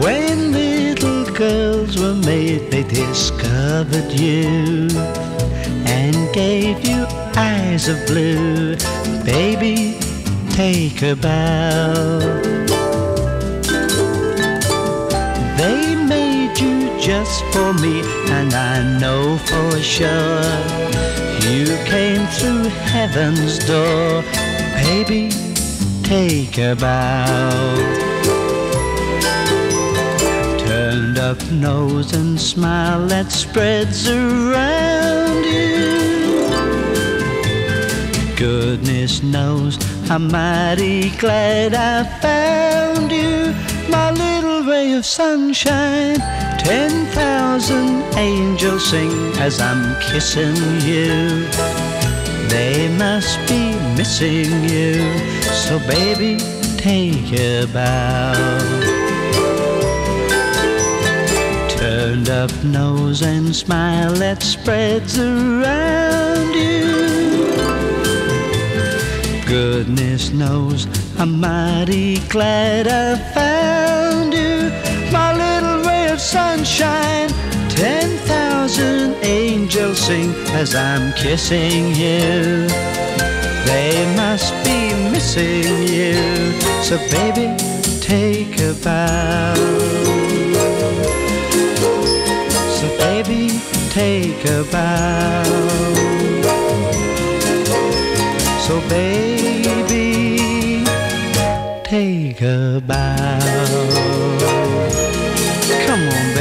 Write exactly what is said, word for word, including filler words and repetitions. When little girls were made, they discovered you and gave you eyes of blue. Baby, take a bow. They made you just for me, and I know for sure you came through heaven's door. Baby, take a bow. Turned up nose and smile that spreads around you. Goodness knows I'm mighty glad I found you, my little ray of sunshine. Ten thousand angels sing as I'm kissing you. They must be missing you, so baby, take a bow. Turned up nose and smile that spreads around you. Goodness knows I'm mighty glad I found you, my little ray of sunshine. Ten thousand angels sing as I'm kissing you. They must be missing you, so baby, take a bow. So baby, take a bow. So baby, take a bow. Come on.